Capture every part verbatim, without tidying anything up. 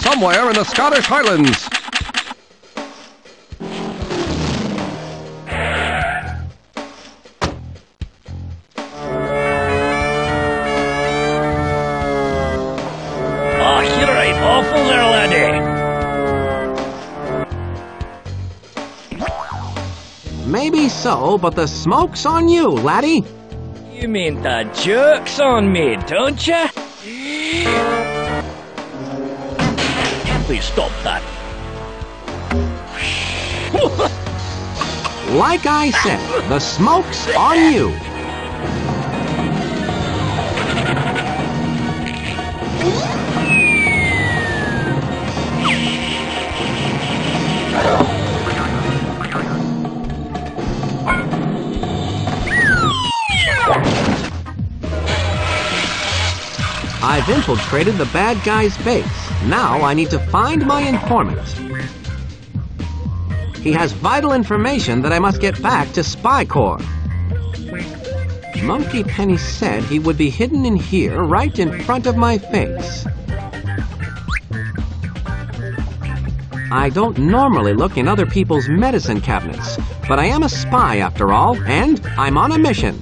Somewhere in the Scottish Highlands. So, but the smoke's on you, laddie. You mean the joke's on me, don't ya? Please stop that. Like I said, the smoke's on you. I've infiltrated the bad guy's base. Now I need to find my informant. He has vital information that I must get back to SpyCore. Monkey Penny said he would be hidden in here, right in front of my face. I don't normally look in other people's medicine cabinets, but I am a spy after all, and I'm on a mission.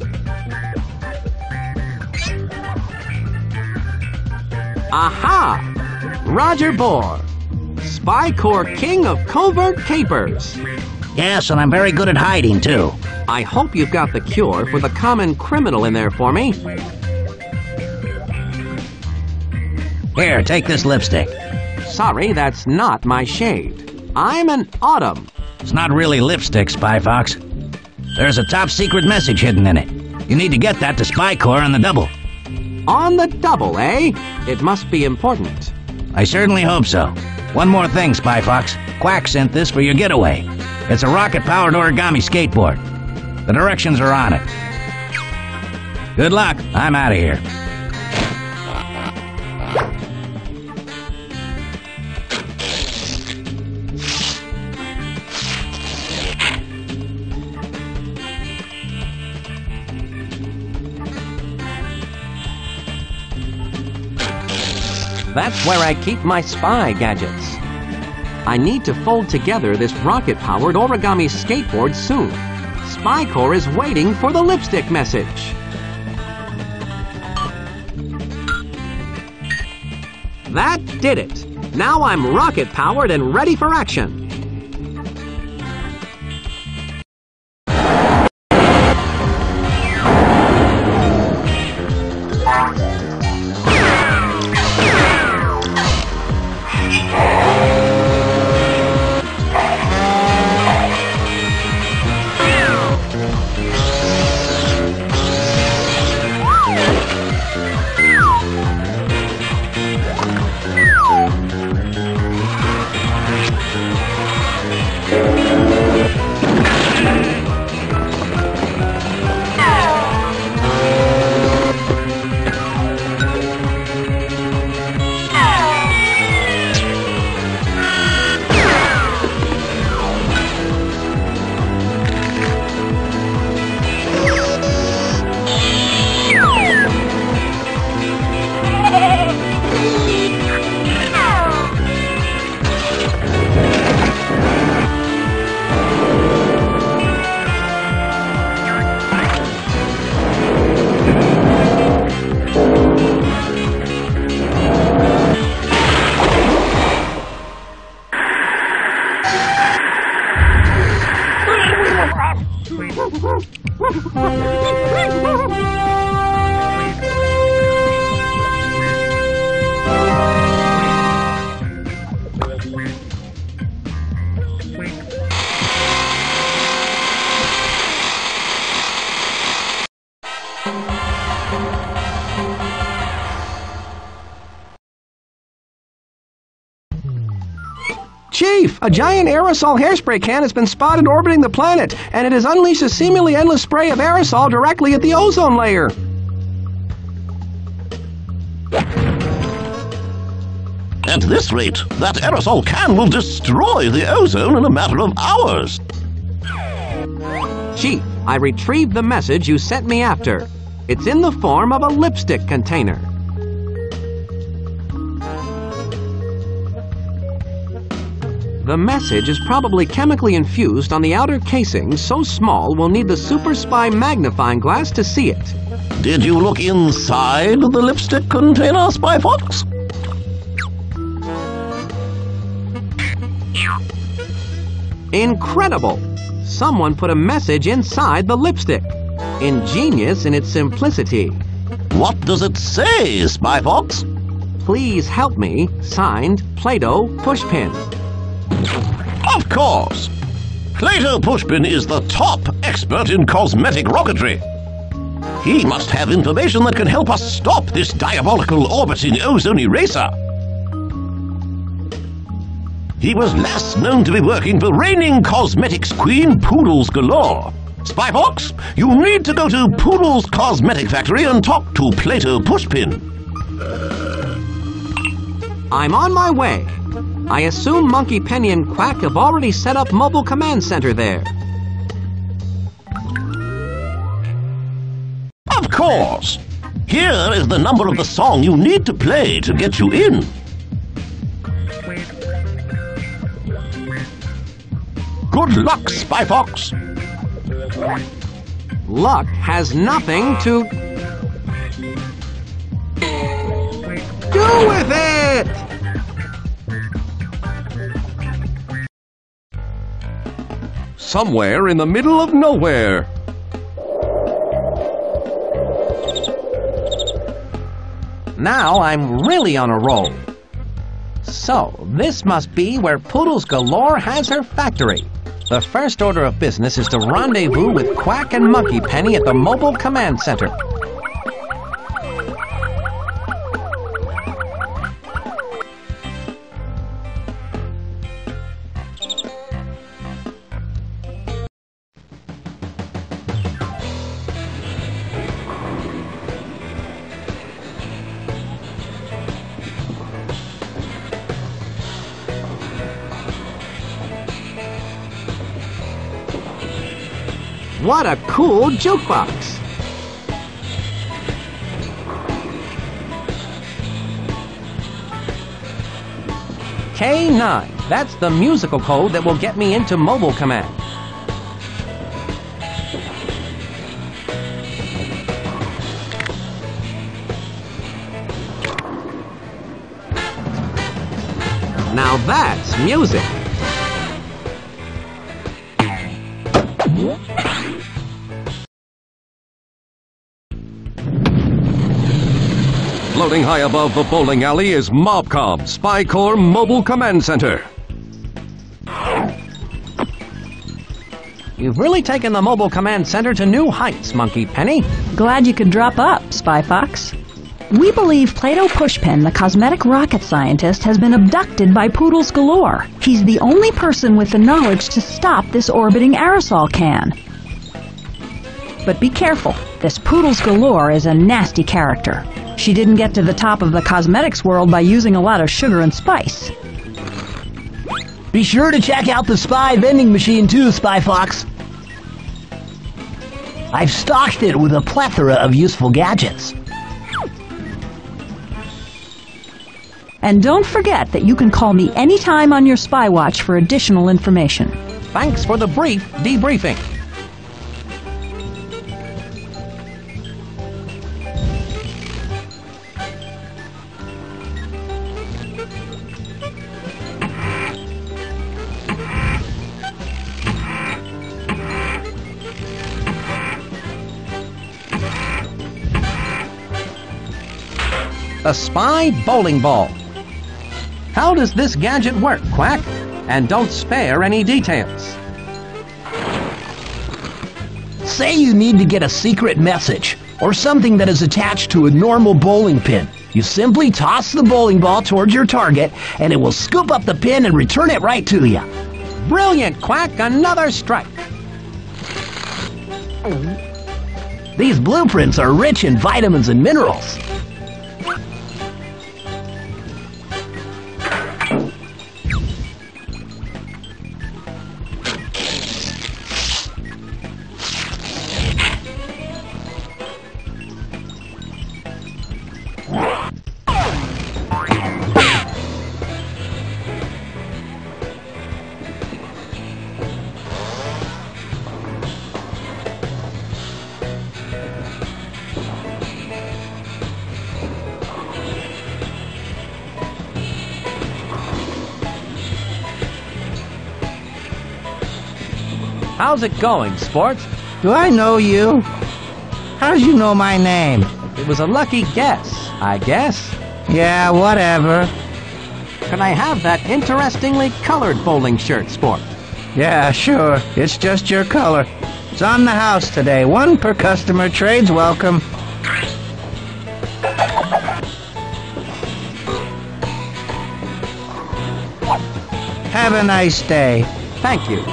Aha! Roger Boar, SpyCore King of Covert Capers. Yes, and I'm very good at hiding, too. I hope you've got the cure for the common criminal in there for me. Here, take this lipstick. Sorry, that's not my shade. I'm an autumn. It's not really lipstick, Spy Fox. There's a top secret message hidden in it. You need to get that to SpyCore on the double. On the double, eh? It must be important. I certainly hope so. One more thing, Spy Fox. Quack sent this for your getaway. It's a rocket-powered origami skateboard. The directions are on it. Good luck. I'm out of here. That's where I keep my spy gadgets. I need to fold together this rocket-powered origami skateboard soon. SpyCore is waiting for the lipstick message. That did it. Now I'm rocket-powered and ready for action. Chief, a giant aerosol hairspray can has been spotted orbiting the planet, and it has unleashed a seemingly endless spray of aerosol directly at the ozone layer. At this rate, that aerosol can will destroy the ozone in a matter of hours. Chief, I retrieved the message you sent me after. It's in the form of a lipstick container. The message is probably chemically infused on the outer casing, so small we'll need the Super Spy magnifying glass to see it. Did you look inside the lipstick container, Spy Fox? Incredible! Someone put a message inside the lipstick. Ingenious in its simplicity. What does it say, Spy Fox? Please help me. Signed, Plato Pushpin. Of course! Plato Pushpin is the top expert in cosmetic rocketry. He must have information that can help us stop this diabolical orbiting ozone eraser. He was last known to be working for reigning cosmetics queen Poodles Galore. Spy Fox, you need to go to Poodles Cosmetic Factory and talk to Plato Pushpin. I'm on my way. I assume Monkey Penny and Quack have already set up mobile command center there. Of course! Here is the number of the song you need to play to get you in. Good luck, Spy Fox! Luck has nothing to do with it! Somewhere in the middle of nowhere. Now I'm really on a roll. So, this must be where Poodles Galore has her factory. The first order of business is to rendezvous with Quack and Monkey Penny at the Mobile Command Center. What a cool jukebox! K nine, that's the musical code that will get me into Mobile Command. Now that's music! Floating high above the bowling alley is MobCob, Spy Corps Mobile Command Center. You've really taken the Mobile Command Center to new heights, Monkey Penny. Glad you could drop up, Spy Fox. We believe Plato Pushpin, the cosmetic rocket scientist, has been abducted by Poodles Galore. He's the only person with the knowledge to stop this orbiting aerosol can. But be careful. This Poodles Galore is a nasty character. She didn't get to the top of the cosmetics world by using a lot of sugar and spice. Be sure to check out the Spy vending machine too, Spy Fox. I've stocked it with a plethora of useful gadgets. And don't forget that you can call me anytime on your Spy Watch for additional information. Thanks for the brief debriefing. A spy bowling ball. How does this gadget work, Quack? And don't spare any details. Say you need to get a secret message, or something that is attached to a normal bowling pin. You simply toss the bowling ball towards your target, and it will scoop up the pin and return it right to you. Brilliant, Quack! Another strike! These blueprints are rich in vitamins and minerals. How's it going, sports? Do I know you? How did you know my name? It was a lucky guess, I guess. Yeah, whatever. Can I have that interestingly colored bowling shirt, sport? Yeah, sure. It's just your color. It's on the house today. One per customer. Trade's welcome. Have a nice day. Thank you.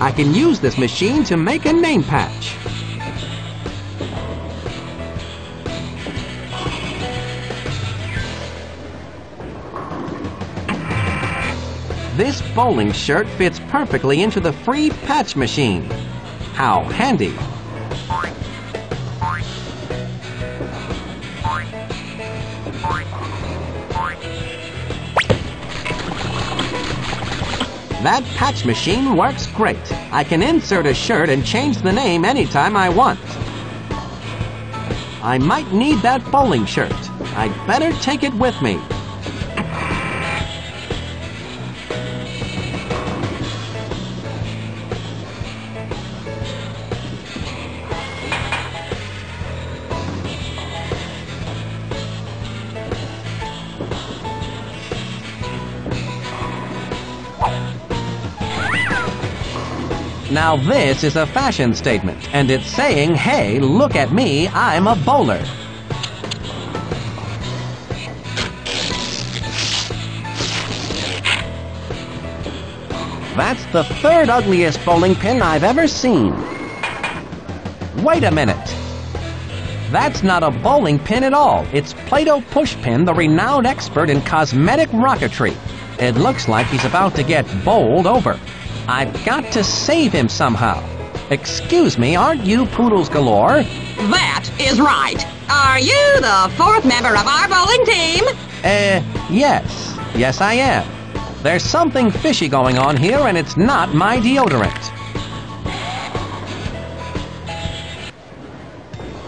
I can use this machine to make a name patch. This bowling shirt fits perfectly into the free patch machine. How handy! That patch machine works great. I can insert a shirt and change the name anytime I want. I might need that bowling shirt. I'd better take it with me. Now this is a fashion statement, and it's saying, hey, look at me, I'm a bowler. That's the third ugliest bowling pin I've ever seen. Wait a minute. That's not a bowling pin at all. It's Plato Pushpin, the renowned expert in cosmetic rocketry. It looks like he's about to get bowled over. I've got to save him somehow. Excuse me, aren't you Poodles Galore? That is right. Are you the fourth member of our bowling team? Uh, yes. Yes, I am. There's something fishy going on here, and it's not my deodorant.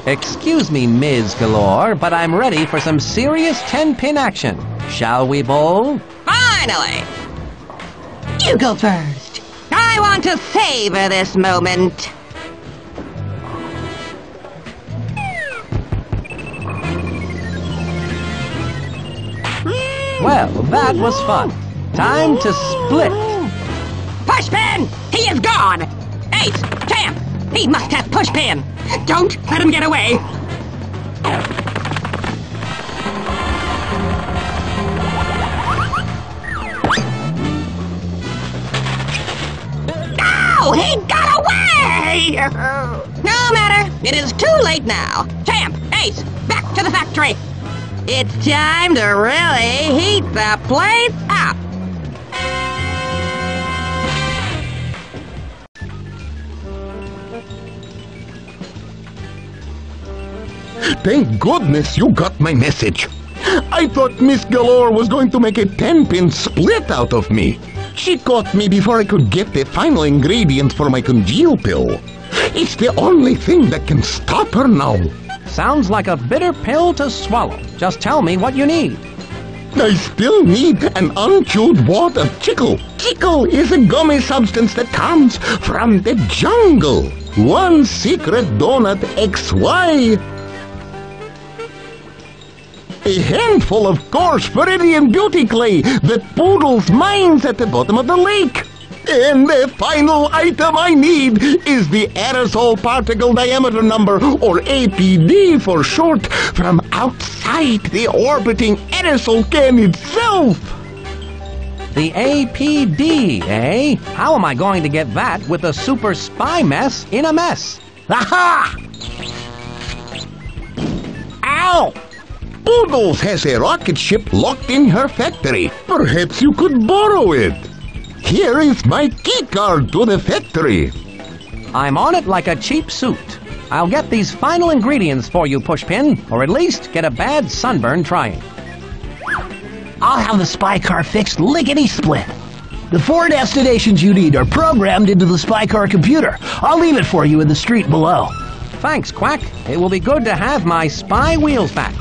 Excuse me, Miz Galore, but I'm ready for some serious ten-pin action. Shall we bowl? Finally! You go first. I want to savor this moment. Well, that was fun. Time to split. Pushpin! He is gone! Ace! Champ! He must have Pushpin! Don't let him get away! He got away! No matter, it is too late now. Champ, Ace, back to the factory. It's time to really heat the place up. Thank goodness you got my message. I thought Miss Galore was going to make a ten-pin split out of me. She caught me before I could get the final ingredient for my congeal pill. It's the only thing that can stop her now. Sounds like a bitter pill to swallow. Just tell me what you need. I still need an unchewed wad of chicle. Chicle is a gummy substance that comes from the jungle. One secret donut X Y. A handful of coarse Viridian beauty clay that Poodles mines at the bottom of the lake. And the final item I need is the aerosol particle diameter number, or A P D for short, from outside the orbiting aerosol can itself. The A P D, eh? How am I going to get that with a super spy mess in a mess? Aha! Ow! Poodles has a rocket ship locked in her factory. Perhaps you could borrow it. Here is my key card to the factory. I'm on it like a cheap suit. I'll get these final ingredients for you, Pushpin, or at least get a bad sunburn trying. I'll have the SpyCore fixed lickety-split. The four destinations you need are programmed into the SpyCore computer. I'll leave it for you in the street below. Thanks, Quack. It will be good to have my spy wheels back.